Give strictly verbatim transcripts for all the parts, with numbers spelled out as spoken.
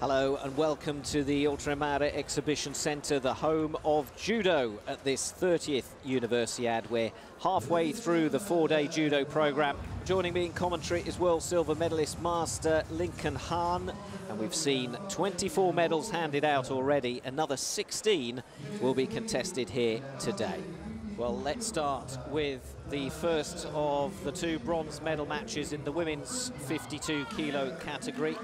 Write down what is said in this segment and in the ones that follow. Hello and welcome to the Ultramara Exhibition Centre, the home of Judo at this thirtieth Universiade. We're halfway through the four-day Judo programme. Joining me in commentary is world silver medalist Master Lincoln Han, and we've seen twenty-four medals handed out already. Another sixteen will be contested here today. Well, let's start with the first of the two bronze medal matches in the women's fifty-two kilo category.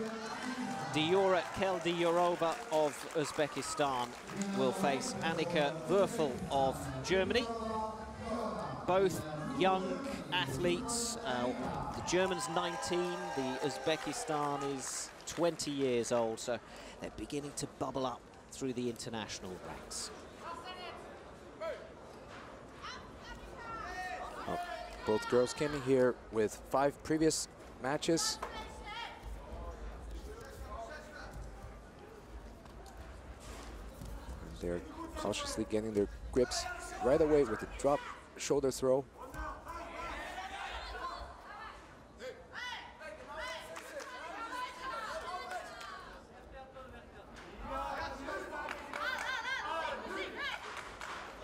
Diyora Keldiyorova of Uzbekistan will face Annika Werfel of Germany. Both young athletes, uh, the German's nineteen, the Uzbekistan is twenty years old, so they're beginning to bubble up through the international ranks. Well, both girls came in here with five previous matches. They're cautiously getting their grips right away with a drop shoulder throw.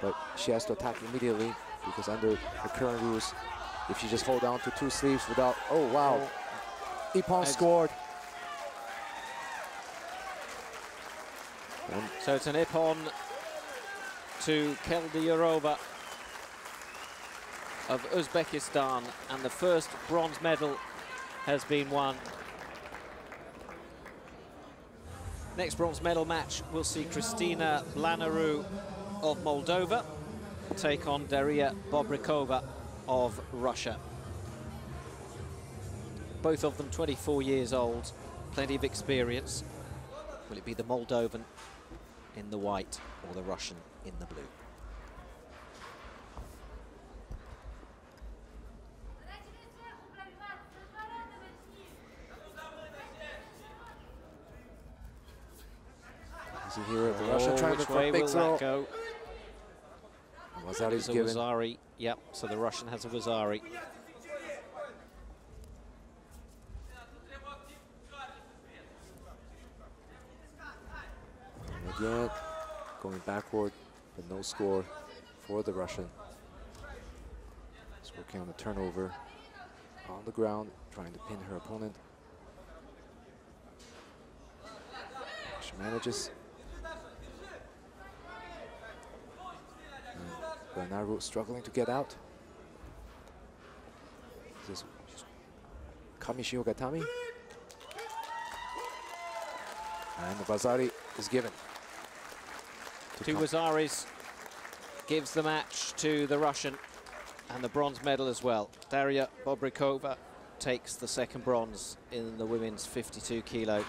But she has to attack immediately because under the current rules, if she just hold on to two sleeves without, oh wow, Ippon scored. So it's an Ippon to Keldiyorova of Uzbekistan, and the first bronze medal has been won. Next bronze medal match will see Kristina Blanaru of Moldova take on Daria Bobrikova of Russia. Both of them twenty-four years old, plenty of experience. Will it be the Moldovan in the white or the Russian in the blue? Is he here at the oh, Russia trying to play big throw? Go? Wazari's a given. Wazari. Yep, so the Russian has a Wazari. Again, going backward, but no score for the Russian. He's working on the turnover on the ground, trying to pin her opponent. She manages. And Blanaru struggling to get out. This is Kamishi Ogatami. And the Wazari is given. Two Wazaris gives the match to the Russian and the bronze medal as well. Daria Bobrikova takes the second bronze in the women's fifty-two kilo.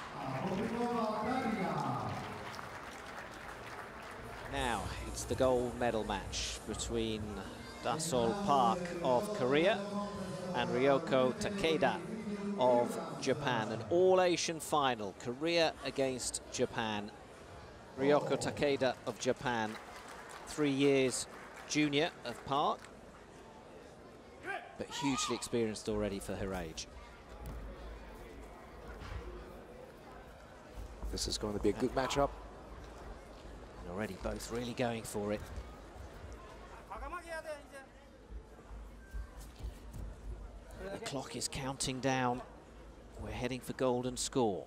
Now it's the gold medal match between Dasol Park of Korea and Ryoko Takeda of Japan. An all-Asian final, Korea against Japan. Ryoko Takeda of Japan, three years junior of Park, but hugely experienced already for her age. This is going to be a good matchup. And already both really going for it. The clock is counting down. We're heading for golden score.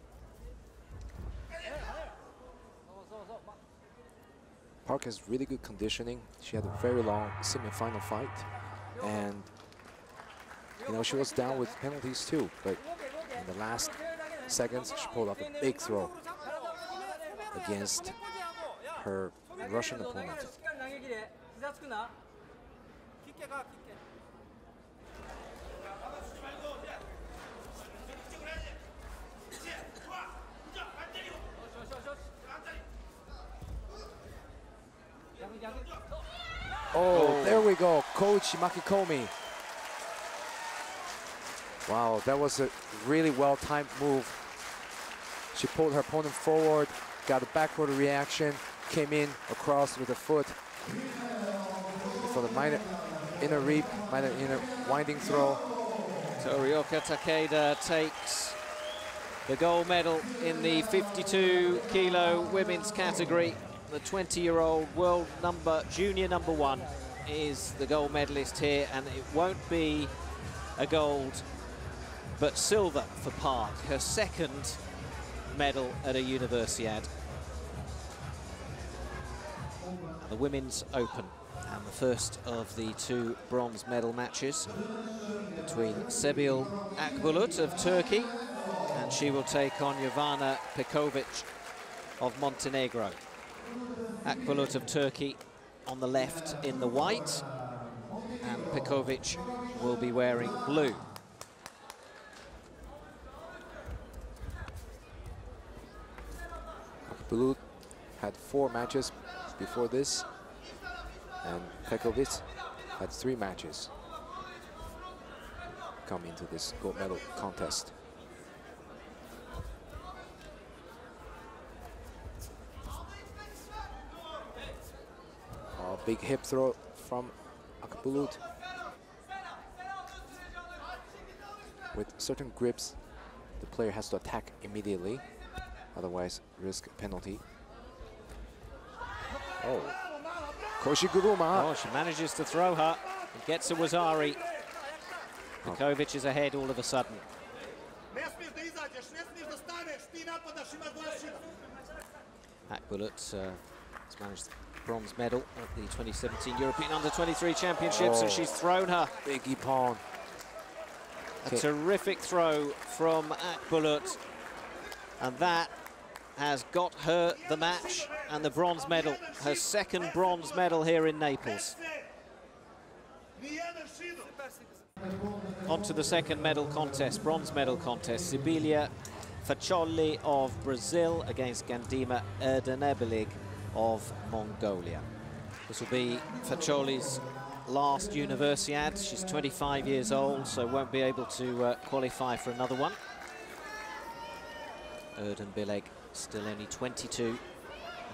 Park has really good conditioning. She had a very long semi-final fight. And, you know, she was down with penalties too, but in the last seconds, she pulled off a big throw against her Russian opponent. Oh, there we go, Coach Makikomi. Wow, that was a really well-timed move. She pulled her opponent forward, got a backward reaction, came in across with a foot. For the minor inner reap, minor inner winding throw. So Ryoko Takeda takes the gold medal in the fifty-two kilo women's category. The twenty-year-old world number, junior number one, is the gold medalist here, and it won't be a gold, but silver for Park, her second medal at a Universiade. And the women's open, and the first of the two bronze medal matches between Sebil Akbulut of Turkey, and she will take on Jovana Pekovic of Montenegro. Akbulut of Turkey on the left in the white, and Pekovic will be wearing blue. Akbulut had four matches before this, and Pekovic had three matches come into this gold medal contest. Oh, big hip throw from Akbulut. With certain grips, the player has to attack immediately, otherwise risk penalty. Oh, Koshi Guguma. Oh, she manages to throw her and gets a Wazari. Oh. Pekovic is ahead all of a sudden. Akbulut uh, has managed the bronze medal at the twenty seventeen European under twenty-three Championships, oh. and she's thrown her. Big Ippon. A Kick. terrific throw from Akbulut, and that has got her the match and the bronze medal, her second bronze medal here in Naples. On to the second medal contest, bronze medal contest. Sibilia Faccioli of Brazil against Gandima Erdenebelig of Mongolia. This will be Faccioli's last Universiade. She's twenty-five years old, so won't be able to uh, qualify for another one. Erdenebelig still only twenty-two,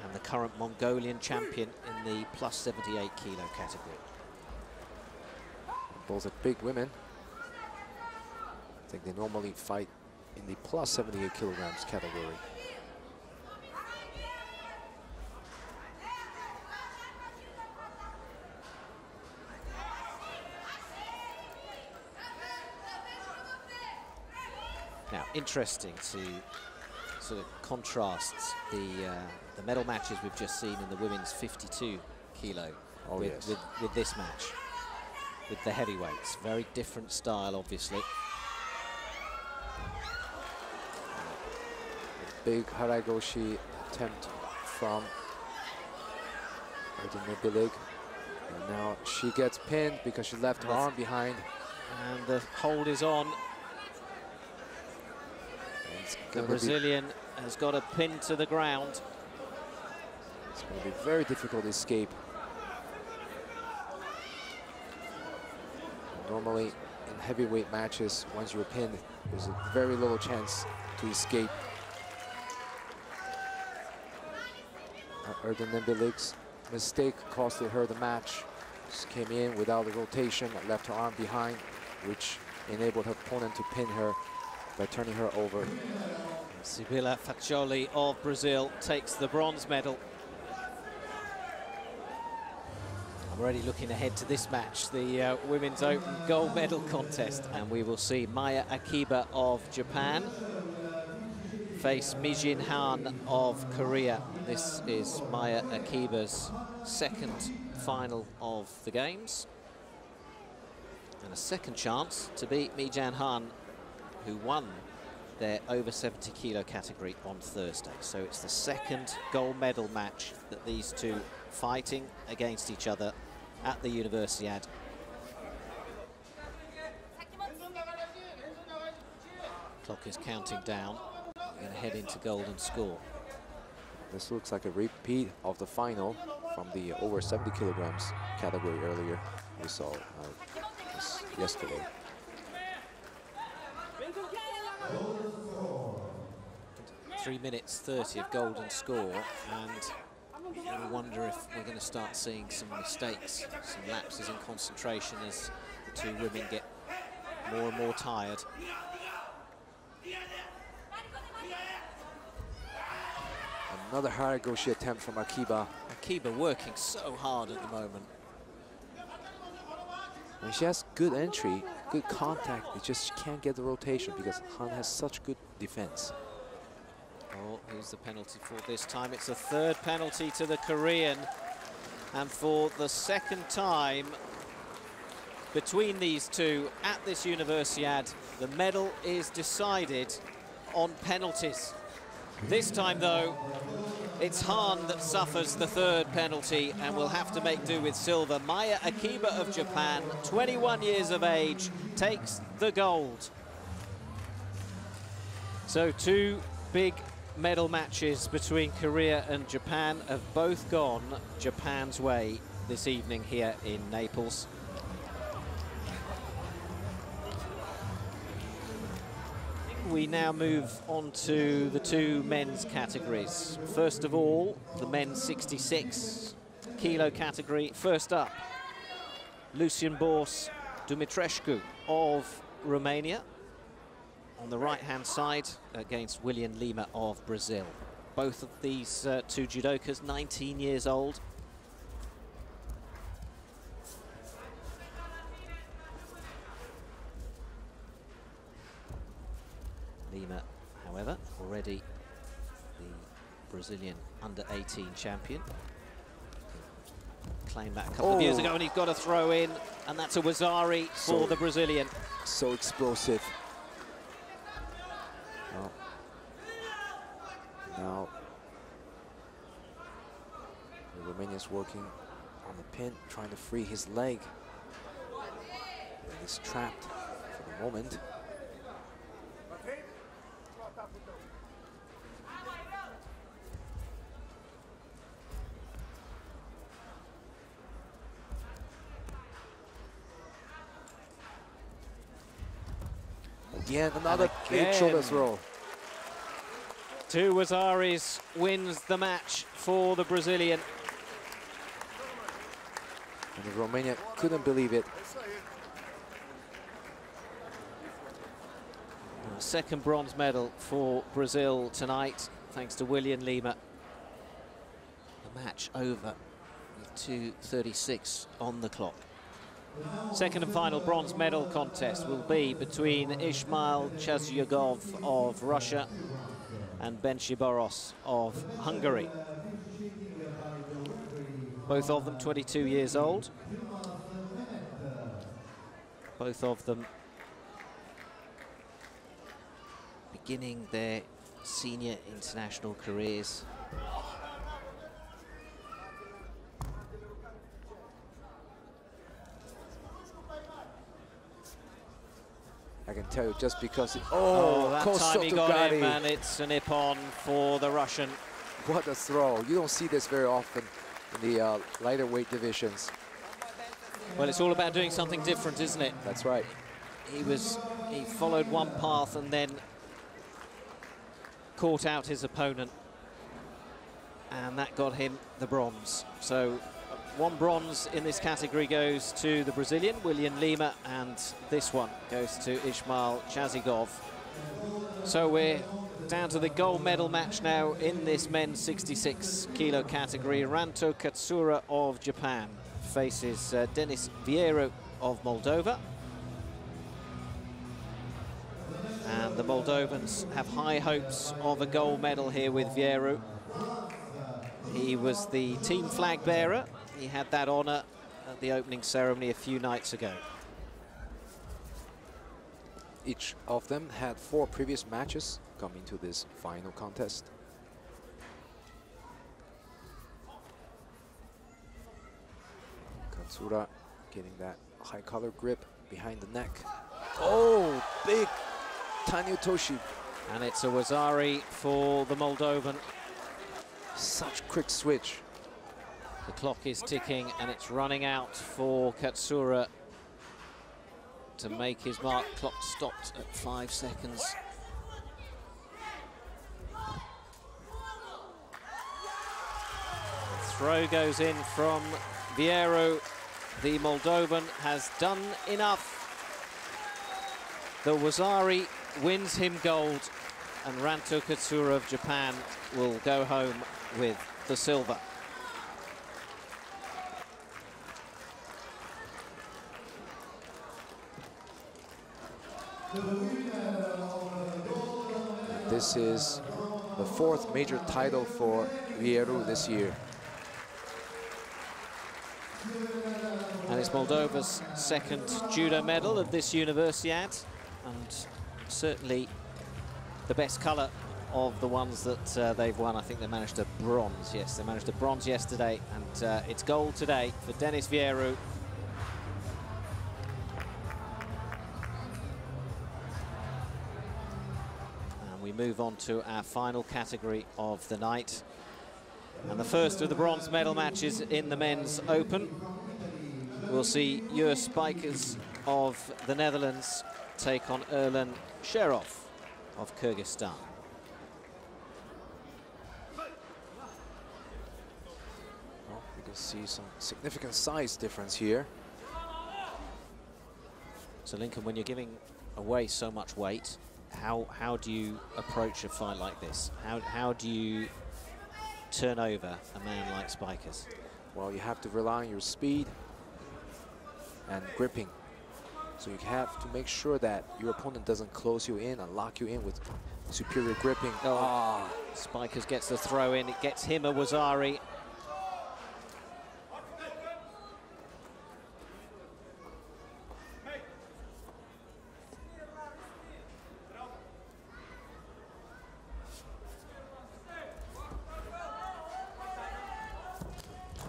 and the current Mongolian champion in the plus seventy-eight kilo category. Both are big women. I think they normally fight in the plus seventy-eight kilograms category. Now, interesting to sort of contrasts the uh, the medal matches we've just seen in the women's fifty-two kilo oh with, yes. with, with this match, with the heavyweights. Very different style, obviously. A big Harai Goshi attempt from Erdenebelig, and now she gets pinned because she left her arm behind. And the hold is on. The Brazilian has got a pin to the ground. It's going to be very difficult to escape. Normally, in heavyweight matches, once you're pinned, there's a very little chance to escape. Erdenebelig's mistake costed her the match. She came in without the rotation, left her arm behind, which enabled her opponent to pin her by turning her over. Sibilia Faccioli of Brazil takes the bronze medal. I'm already looking ahead to this match, the uh, Women's Open gold medal contest, and we will see Maya Akiba of Japan face Mijin Han of Korea. This is Maya Akiba's second final of the games, and a second chance to beat Mijin Han, who won their over seventy kilo category on Thursday. So it's the second gold medal match that these two fighting against each other at the Universiade. Clock is counting down. We're gonna head into golden score. This looks like a repeat of the final from the over seventy kilograms category earlier we saw uh, yesterday. three minutes thirty of golden score, and you know, wonder if we're going to start seeing some mistakes, some lapses in concentration as the two women get more and more tired. Another Haragoshi attempt from Akiba. Akiba working so hard at the moment. When she has good entry, good contact, it just can't get the rotation because Han has such good defense. Oh, here's the penalty for this time. It's a third penalty to the Korean. And for the second time between these two at this Universiade, the medal is decided on penalties. This time, though, it's Han that suffers the third penalty and will have to make do with silver. Maya Akiba of Japan, twenty-one years of age, takes the gold. So two big medal matches between Korea and Japan have both gone Japan's way this evening here in Naples. We now move on to the two men's categories. First of all, the men's sixty-six kilo category. First up, Lucian Borse Dumitrescu of Romania on the right-hand side against William Lima of Brazil. Both of these uh, two judokas, nineteen years old. Lima, however, already the Brazilian under eighteen champion. Claimed that a couple oh. of years ago, and he's got a throw in, and that's a Wazari so, for the Brazilian. So explosive. Oh. Now, the Romanian's working on the pin, trying to free his leg. And he's trapped for the moment. Again, another Again. big shoulder throw. Two Wazaris wins the match for the Brazilian. And Romania couldn't believe it. Second bronze medal for Brazil tonight, thanks to William Lima. The match over with two thirty-six on the clock. Second and final bronze medal contest will be between Ishmael Chazyagov of Russia and Benchiboros of Hungary. Both of them twenty-two years old. Both of them beginning their senior international careers. I can tell you just because it, oh, oh, that time he got him, and it's an Ippon for the Russian. What a throw. You don't see this very often in the uh, lighter weight divisions. Well, it's all about doing something different, isn't it? That's right. He was, he followed one path and then caught out his opponent, and that got him the bronze. So one bronze in this category goes to the Brazilian, William Lima, and this one goes to Ishmael Chazyagov. So we're down to the gold medal match now in this men's sixty-six kilo category. Ranto Katsura of Japan faces uh, Denis Vieru of Moldova. And the Moldovans have high hopes of a gold medal here with Vieru. He was the team flag bearer. He had that honor at the opening ceremony a few nights ago. Each of them had four previous matches come into this final contest. Katsura getting that high collar grip behind the neck. Oh, big Tanya Toshi. And it's a Wazari for the Moldovan. Such quick switch. The clock is ticking and it's running out for Katsura to make his mark. Clock stopped at five seconds. The throw goes in from Vieru. The Moldovan has done enough. The Wazari wins him gold. and Ranto Katsura of Japan will go home with the silver. This is the fourth major title for Vieru this year. And it's Moldova's second judo medal at this Universiade, and certainly the best colour of the ones that uh, they've won. I think they managed to bronze, yes, they managed to bronze yesterday, and uh, it's gold today for Denis Vieru. And we move on to our final category of the night. And the first of the bronze medal matches in the men's open. We'll see Jur Spijkers of the Netherlands take on Erlan Sherov of Kyrgyzstan. Well, you can see some significant size difference here. So Lincoln, when you're giving away so much weight, how how do you approach a fight like this? How how do you turn over a man like Spijkers? Well, you have to rely on your speed and gripping. So you have to make sure that your opponent doesn't close you in and lock you in with superior gripping. Oh, oh. Spijkers gets the throw in. It gets him a Wazari.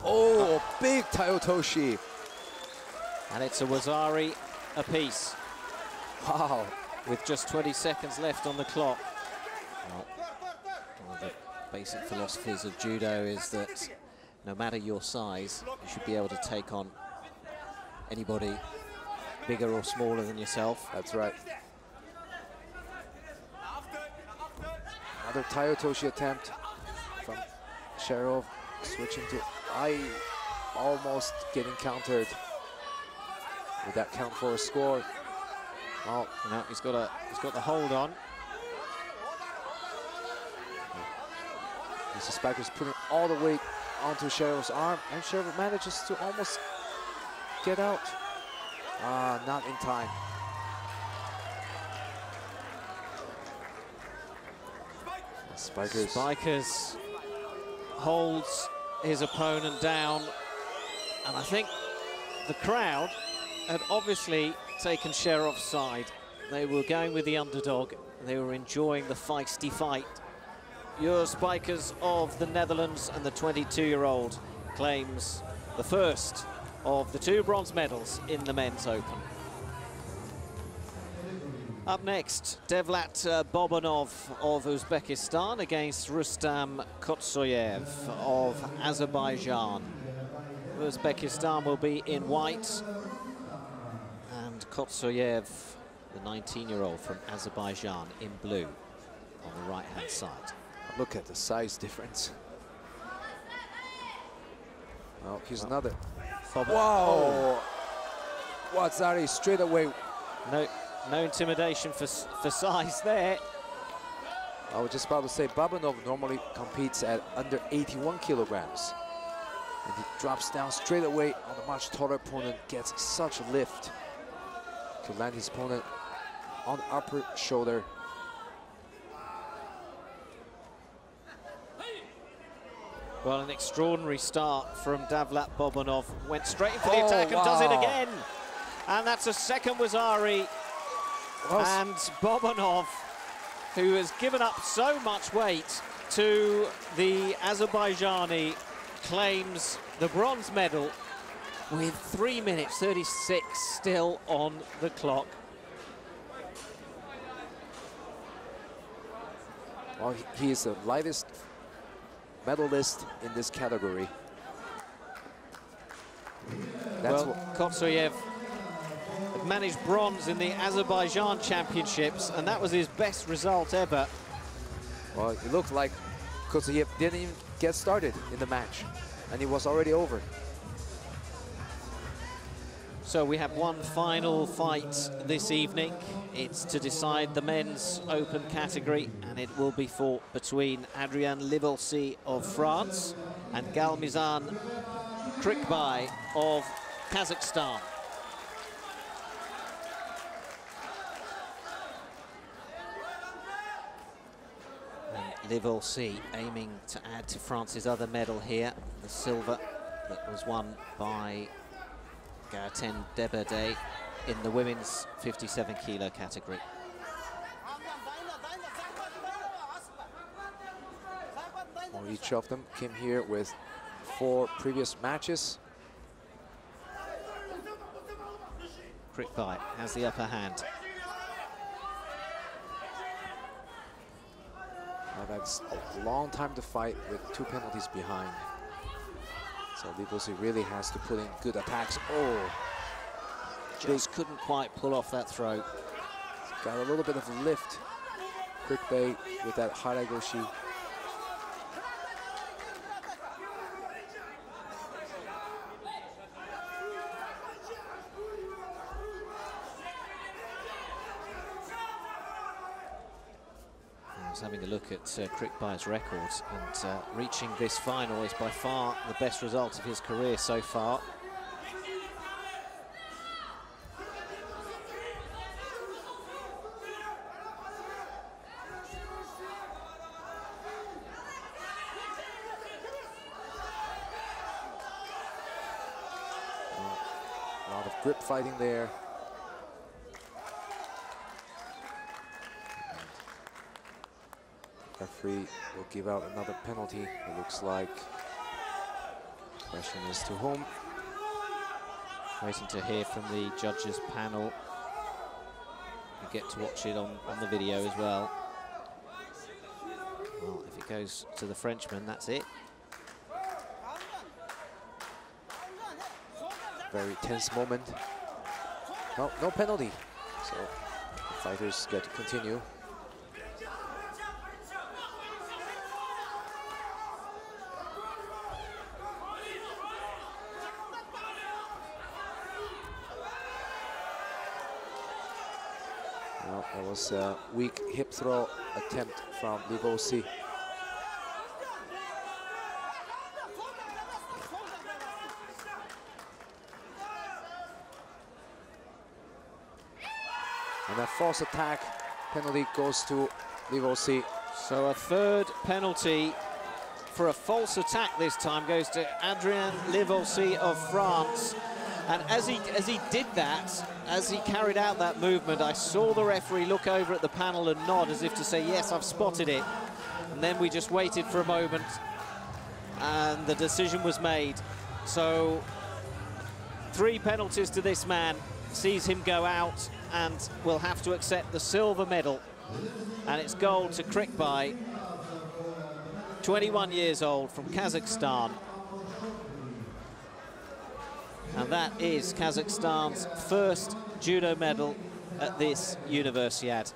Oh, oh. Big Taiotoshi. And it's a Wasari apiece. Wow. With just twenty seconds left on the clock. Well, one of the basic philosophies of judo is that no matter your size, you should be able to take on anybody bigger or smaller than yourself. That's right. Another Taiotoshi attempt from Sherov, switching to I, almost getting countered. Would that count for a score? Oh, no, he's got a he's got the hold on. Mister Spijkers putting all the weight onto Sherov's arm, and Sherov manages to almost get out. Ah, not in time. Spijkers. Spijkers holds his opponent down, and I think the crowd had obviously taken Sherov's side. They were going with the underdog. They were enjoying the feisty fight. Jur Spijkers of the Netherlands, and the twenty-two-year-old claims the first of the two bronze medals in the men's open. Up next, Davlat uh, Bobonov of Uzbekistan against Rustam Kotsoiev of Azerbaijan. Uzbekistan will be in white, and Kotsoyev, the nineteen-year-old from Azerbaijan, in blue on the right-hand side. Look at the size difference. Oh, here's oh. another. Bob Whoa! Oh. Wazari straight away. No, no intimidation for for size there. I was just about to say, Bobonov normally competes at under eighty-one kilograms. And he drops down straight away on a much taller opponent, gets such a lift to land his opponent on the upper shoulder. Well, an extraordinary start from Davlat Bobonov. Went straight for the oh, attack and wow. does it again. And that's a second Wazari. Well, and Bobonov, who has given up so much weight to the Azerbaijani, claims the bronze medal with three minutes thirty-six still on the clock. Well, he is the lightest medalist in this category. That's well, what Kotsoyev managed bronze in the Azerbaijan Championships, and that was his best result ever. Well, it looked like Kotsoyev didn't even get started in the match, and it was already over. So we have one final fight this evening. It's to decide the men's open category, and it will be fought between Adrien Livolsi of France and Galymzhan Kyrykbay of Kazakhstan. Livolsi aiming to add to France's other medal here, the silver that was won by Gaëtan Deberdey in the women's fifty-seven kilo category. Well, each of them came here with four previous matches. Kyrykbay has the upper hand. Well, that's a long time to fight with two penalties behind. So Livolsi really has to put in good attacks. Oh, just couldn't quite pull off that throw. Got a little bit of lift. Kyrykbay with that Harai Goshi. Having a look at uh, Kyrykbay's records, and uh, reaching this final is by far the best result of his career so far. A lot of grip fighting there. Referee will give out another penalty, it looks like. Question is to whom? Waiting to hear from the judges panel. You get to watch it on, on the video as well. Well, if it goes to the Frenchman, that's it. Very tense moment. No, no penalty. So the fighters get to continue. That was a weak hip throw attempt from Livolsi. And a false attack penalty goes to Livolsi. So a third penalty for a false attack this time goes to Adrien Livolsi of France. And as he, as he did that, as he carried out that movement, I saw the referee look over at the panel and nod as if to say, yes, I've spotted it. And then we just waited for a moment, and the decision was made. So three penalties to this man, sees him go out, and will have to accept the silver medal. And it's gold to Kyrykbay, twenty-one years old, from Kazakhstan. And that is Kazakhstan's first judo medal at this Universiade.